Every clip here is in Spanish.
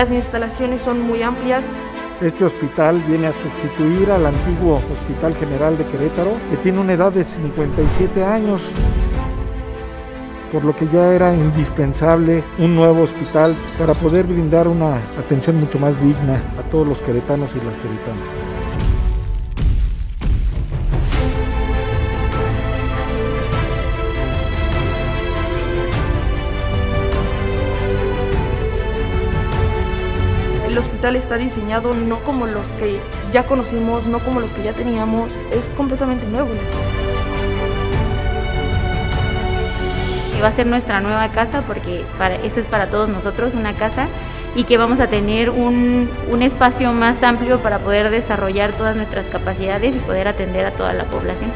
Las instalaciones son muy amplias. Este hospital viene a sustituir al antiguo Hospital General de Querétaro, que tiene una edad de 57 años, por lo que ya era indispensable un nuevo hospital para poder brindar una atención mucho más digna a todos los queretanos y las queretanas. El hospital está diseñado no como los que ya conocimos, no como los que ya teníamos, es completamente nuevo. Va a ser nuestra nueva casa, porque eso es para todos nosotros, una casa, y que vamos a tener un espacio más amplio para poder desarrollar todas nuestras capacidades y poder atender a toda la población.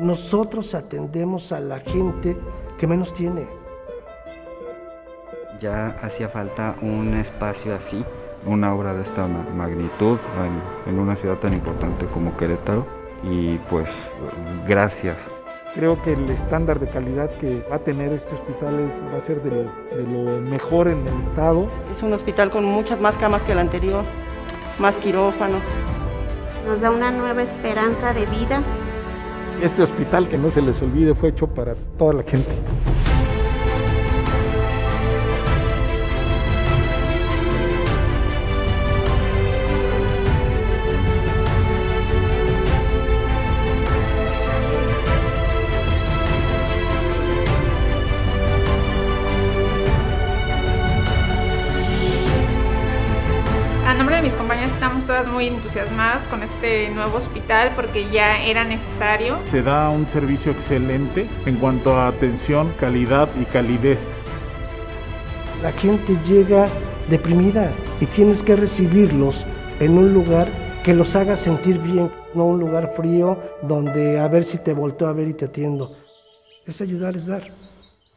Nosotros atendemos a la gente que menos tiene. Ya hacía falta un espacio así. Una obra de esta magnitud en una ciudad tan importante como Querétaro, y pues gracias. Creo que el estándar de calidad que va a tener este hospital va a ser de lo mejor en el estado. Es un hospital con muchas más camas que el anterior, más quirófanos. Nos da una nueva esperanza de vida. Este hospital, que no se les olvide, fue hecho para toda la gente. A nombre de mis compañeras, estamos todas muy entusiasmadas con este nuevo hospital porque ya era necesario. Se da un servicio excelente en cuanto a atención, calidad y calidez. La gente llega deprimida y tienes que recibirlos en un lugar que los haga sentir bien, no un lugar frío donde a ver si te volteo a ver y te atiendo. Es ayudar, es dar,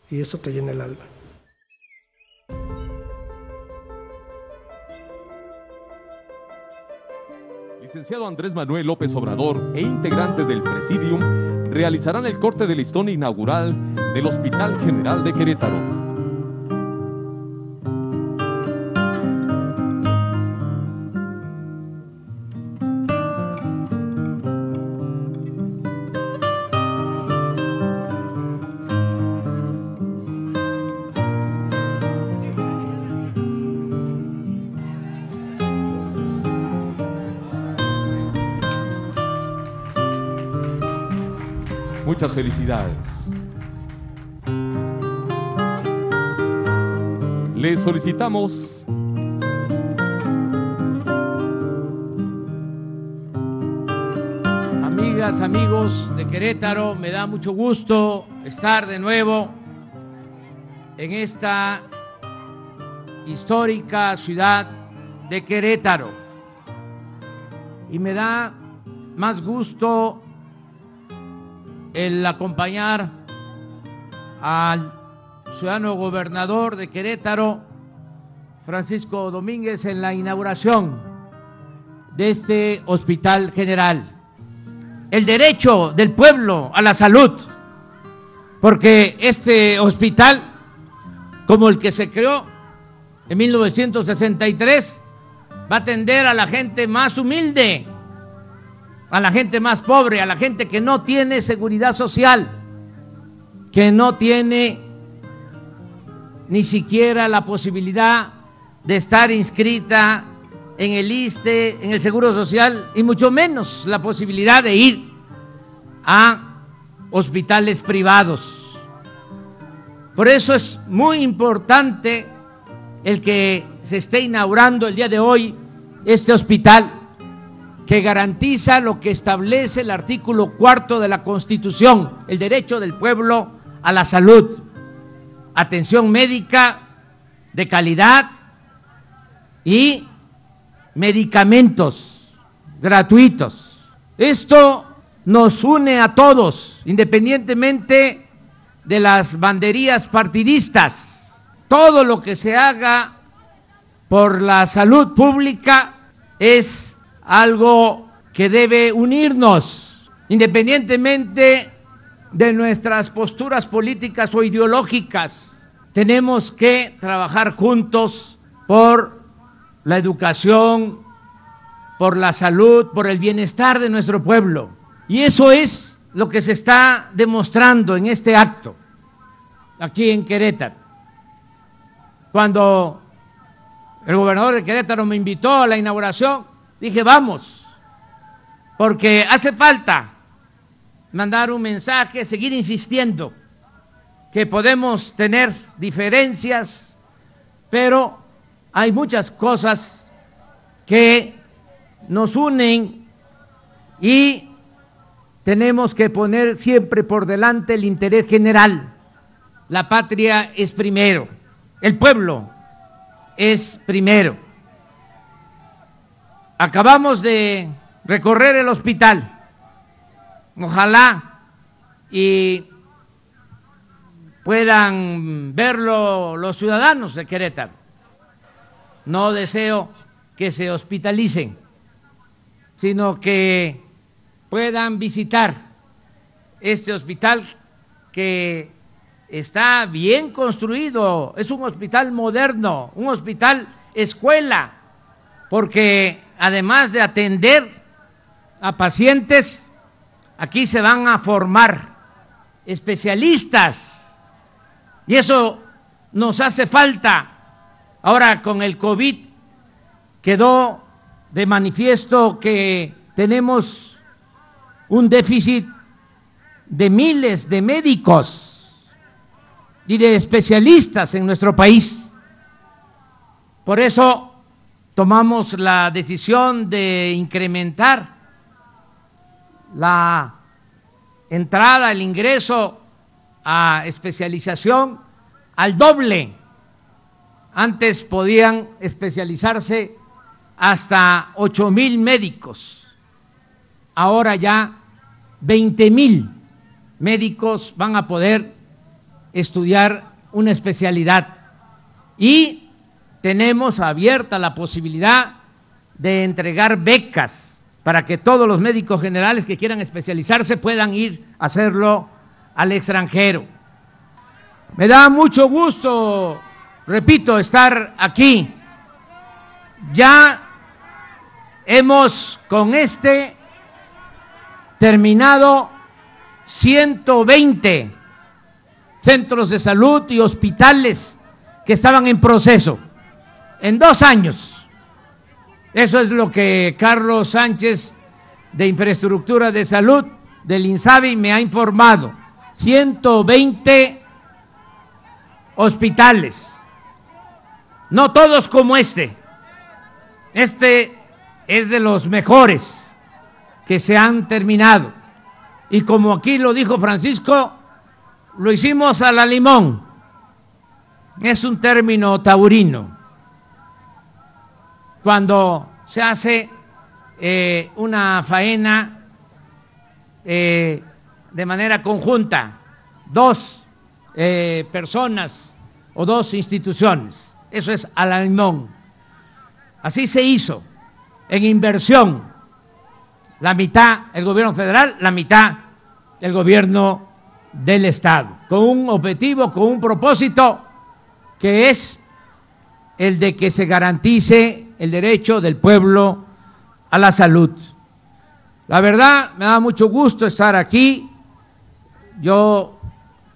y eso te llena el alma. Licenciado Andrés Manuel López Obrador e integrantes del Presidium realizarán el corte del listón inaugural del Hospital General de Querétaro. Muchas felicidades. Les solicitamos amigas, amigos de Querétaro, me da mucho gusto estar de nuevo en esta histórica ciudad de Querétaro. Y me da más gusto el acompañar al ciudadano gobernador de Querétaro, Francisco Domínguez, en la inauguración de este hospital general. El derecho del pueblo a la salud, porque este hospital, como el que se creó en 1963, va a atender a la gente más humilde, a la gente más pobre, a la gente que no tiene seguridad social, que no tiene ni siquiera la posibilidad de estar inscrita en el ISSSTE, en el Seguro Social, y mucho menos la posibilidad de ir a hospitales privados. Por eso es muy importante el que se esté inaugurando el día de hoy este hospital, que garantiza lo que establece el artículo 4 de la Constitución, el derecho del pueblo a la salud, atención médica de calidad y medicamentos gratuitos. Esto nos une a todos, independientemente de las banderías partidistas. Todo lo que se haga por la salud pública es algo que debe unirnos, independientemente de nuestras posturas políticas o ideológicas. Tenemos que trabajar juntos por la educación, por la salud, por el bienestar de nuestro pueblo. Y eso es lo que se está demostrando en este acto, aquí en Querétaro. Cuando el gobernador de Querétaro me invitó a la inauguración, dije vamos, porque hace falta mandar un mensaje, seguir insistiendo que podemos tener diferencias, pero hay muchas cosas que nos unen y tenemos que poner siempre por delante el interés general. La patria es primero, el pueblo es primero. Acabamos de recorrer el hospital, ojalá y puedan verlo los ciudadanos de Querétaro. No deseo que se hospitalicen, sino que puedan visitar este hospital que está bien construido, es un hospital moderno, un hospital escuela, porque además de atender a pacientes, aquí se van a formar especialistas y eso nos hace falta. Ahora con el COVID quedó de manifiesto que tenemos un déficit de miles de médicos y de especialistas en nuestro país. Por eso tomamos la decisión de incrementar la entrada, el ingreso a especialización al doble. Antes podían especializarse hasta 8,000 médicos, ahora ya 20,000 médicos van a poder estudiar una especialidad y tenemos abierta la posibilidad de entregar becas para que todos los médicos generales que quieran especializarse puedan ir a hacerlo al extranjero. Me da mucho gusto, repito, estar aquí. Ya hemos con este terminado 120 centros de salud y hospitales que estaban en proceso en 2 años. Eso es lo que Carlos Sánchez, de Infraestructura de Salud del Insabi, me ha informado. 120 hospitales, no todos como este es de los mejores que se han terminado. Y como aquí lo dijo Francisco, lo hicimos a la limón, es un término taurino, cuando se hace una faena de manera conjunta, dos personas o 2 instituciones, eso es a la limón. Así se hizo en inversión, la mitad el gobierno federal, la mitad el gobierno del Estado, con un objetivo, con un propósito, que es el de que se garantice el derecho del pueblo a la salud. La verdad, me da mucho gusto estar aquí. Yo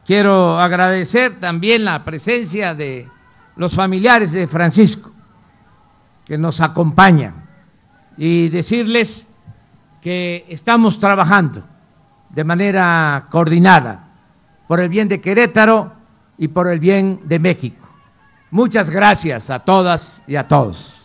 quiero agradecer también la presencia de los familiares de Francisco, que nos acompañan, y decirles que estamos trabajando de manera coordinada por el bien de Querétaro y por el bien de México. Muchas gracias a todas y a todos.